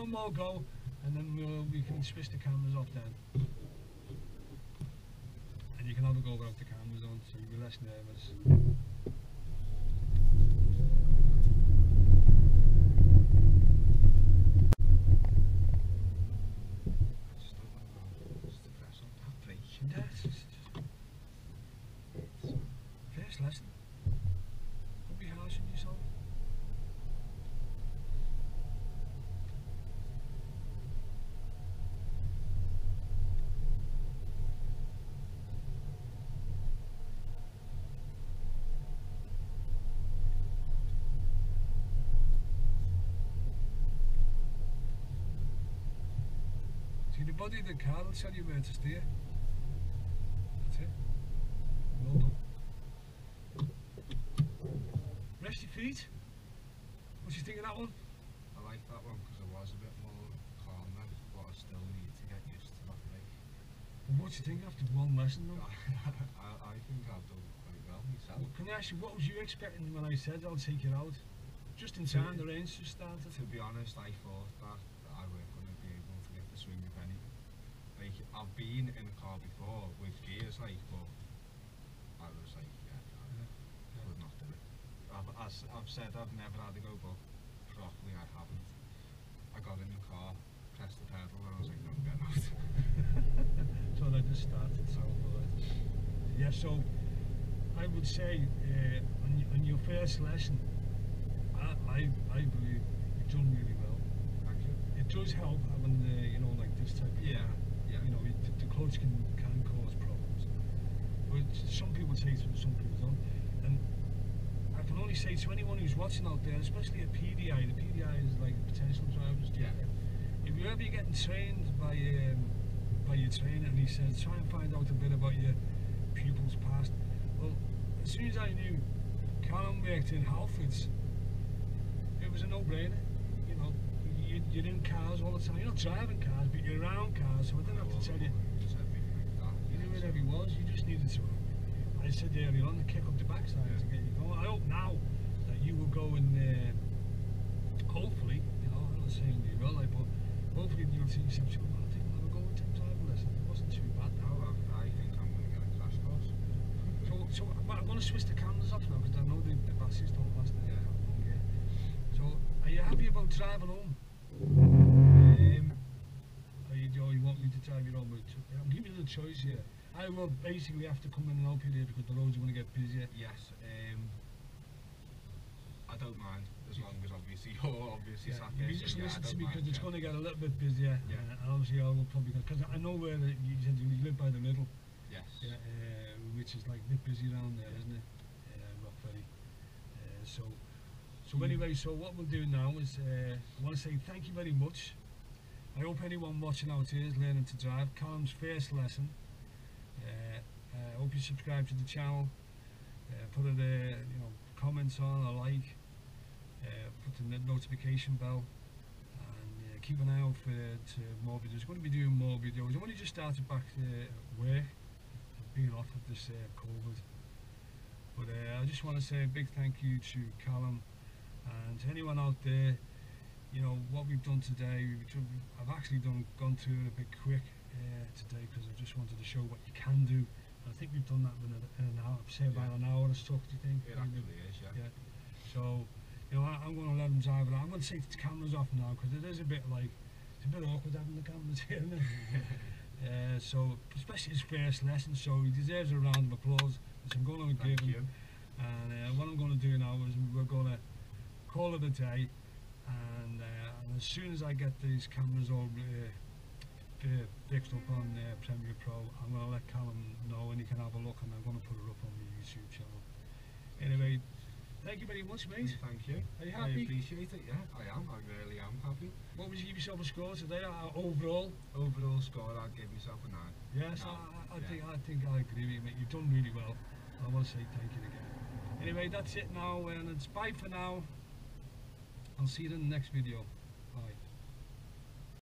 one more go, and then we can switch the cameras off then. And you can have a go without the cameras on, so you'll be less nervous. Anybody in the car will tell you where to steer. That's it. Well done. Rest your feet. What do you think of that one? I like that one because I was a bit more calm then, but I still need to get used to that brake. And what do you think after one lesson though? I think I've done quite well myself. Well, can I ask you, what was you expecting when I said I'll take you out? Just in time, the rain's just started. To be honest, I thought that I were going to be able to get the swing of any. Like, I've been in a car before with gears, like, but I was like, I would not do it. I've said I've never had a go, but properly I haven't. I got in the car, pressed the pedal, and I was like, no, I'm getting out. So I just started. So, yeah, so I would say on your first lesson, I believe you've done really well. It does help having the, you know, like this type of, you know, the clutch can cause problems. But some people take it and some people don't. And I can only say to anyone who's watching out there, especially a PDI, the PDI is like potential drivers. Yeah. If you're ever getting trained by your trainer and he says, try and find out a bit about your pupil's past. Well, as soon as I knew Callum worked in Halfords, it was a no-brainer. You're in cars all the time. You're not driving cars, but you're around cars, so I didn't have to tell you. You knew where he was, you just needed to, I said earlier on, kick up the backside to get you going. I hope now that you will go and hopefully, you know, I'm not saying you will, like, but hopefully you'll see yourself, well, I think I'll have a go and take a driving lesson. It wasn't too bad. No, I think I'm going to get a crash course. So I'm going to switch the cameras off now, because I know the batteries don't last. So, are you happy about driving home? You want me to drive you home? I'll give you the choice here. I will basically have to come in and help you there because the roads are going to get busier. Yes, I don't mind as long as obviously you're sat there. You just listen to me because it's going to get a little bit busier. Yeah. And obviously I will probably, because I know where you said you live by the middle. Yes. Yeah, which is like a bit busy around there, isn't it? Rock Ferry. So anyway, so what we'll do now is, I want to say thank you very much. I hope anyone watching out here is learning to drive. Callum's first lesson. I hope you subscribe to the channel. Put a you know, comments on, a like. Put the notification bell. And keep an eye out for more videos. I'm going to be doing more videos. I've only just started back work. I've been off of this COVID. But I just want to say a big thank you to Callum. And to anyone out there, you know, what we've done today, I've actually gone through it a bit quick today because I just wanted to show what you can do. And I think we've done that in an hour, say about an hour or so, do you think? It actually is, yeah. So, you know, I'm going to let them drive it out. I'm going to take the cameras off now because it is a bit like, it's a bit awkward having the cameras here, isn't it? So, especially his first lesson, so he deserves a round of applause, which I'm going to give him. And what I'm going to do now is we're going to call it a day, and as soon as I get these cameras all fixed up on Premiere Pro, I'm going to let Callum know and he can have a look, and I'm going to put it up on the YouTube channel. Anyway, thank you very much, mate. Thank you. Are you happy? I appreciate it, yeah. I am. I really am happy. What would you give yourself a score today? Overall? Overall score, I'd give myself a 9. Yes, I think I agree with you, mate. You've done really well. I want to say thank you again. Anyway, that's it now, and it's bye for now. I'll see you in the next video. Bye.